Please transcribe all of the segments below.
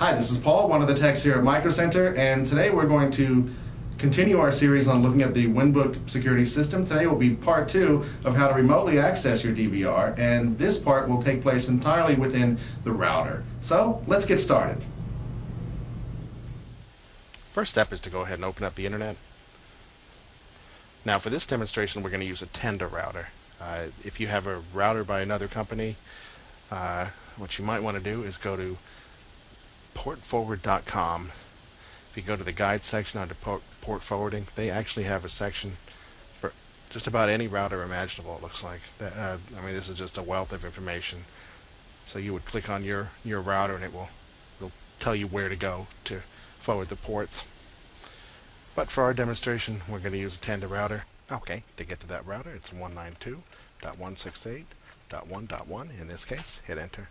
Hi, this is Paul, one of the techs here at Micro Center, and today we're going to continue our series on looking at the WinBook security system. Today will be part two of how to remotely access your DVR, and this part will take place entirely within the router. So let's get started. First step is to go ahead and open up the internet. Now for this demonstration we're going to use a Tenda router. If you have a router by another company, what you might want to do is go to portforward.com. If you go to the guide section under port forwarding, they actually have a section for just about any router imaginable, it looks like. I mean, this is just a wealth of information. So you would click on your router and it will tell you where to go to forward the ports. But for our demonstration, we're going to use a Tenda router. Okay, to get to that router, it's 192.168.1.1 in this case. Hit enter.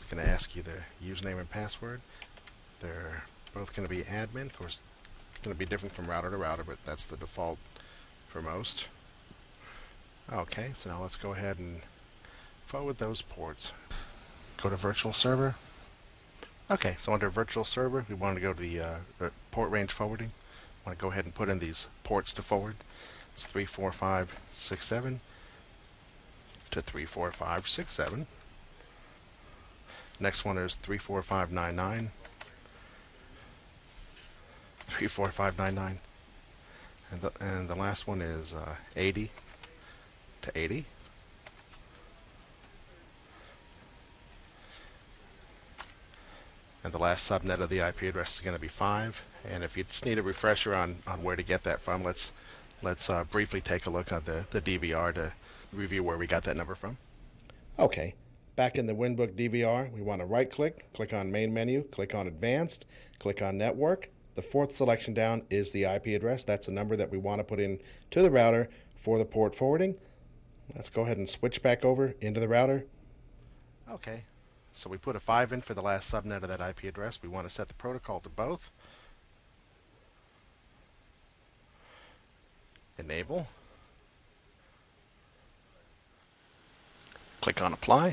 It's going to ask you their username and password. They're both going to be admin. Of course, it's going to be different from router to router, but that's the default for most. Okay, so now let's go ahead and forward those ports. Go to virtual server. Okay, so under virtual server, we want to go to the port range forwarding. I want to go ahead and put in these ports to forward. It's 34567 to 34567. Next one is 34599, 34599, and the last one is 80 to 80. And the last subnet of the IP address is going to be 5. And if you just need a refresher on where to get that from, let's briefly take a look at the DVR to review where we got that number from. Okay. Back in the WinBook DVR, we want to right-click, click on Main Menu, click on Advanced, click on Network. The fourth selection down is the IP address. That's the number that we want to put in to the router for the port forwarding. Let's go ahead and switch back over into the router. Okay, so we put a 5 in for the last subnet of that IP address. We want to set the protocol to both. Enable. Click on Apply.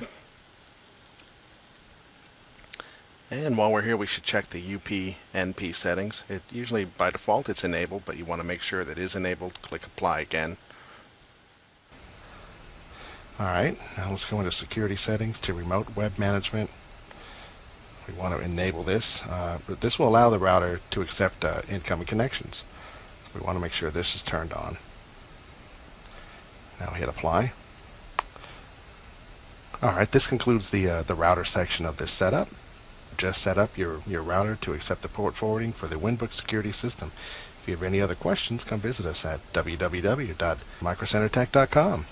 And while we're here, we should check the UPNP settings. It usually, by default, it's enabled, but you want to make sure that it is enabled. Click Apply again. All right, now let's go into Security Settings to Remote Web Management. We want to enable this, but this will allow the router to accept incoming connections. So we want to make sure this is turned on. Now hit Apply. All right, this concludes the router section of this setup. Just set up your router to accept the port forwarding for the WinBook security system. If you have any other questions, come visit us at www.microcentertech.com.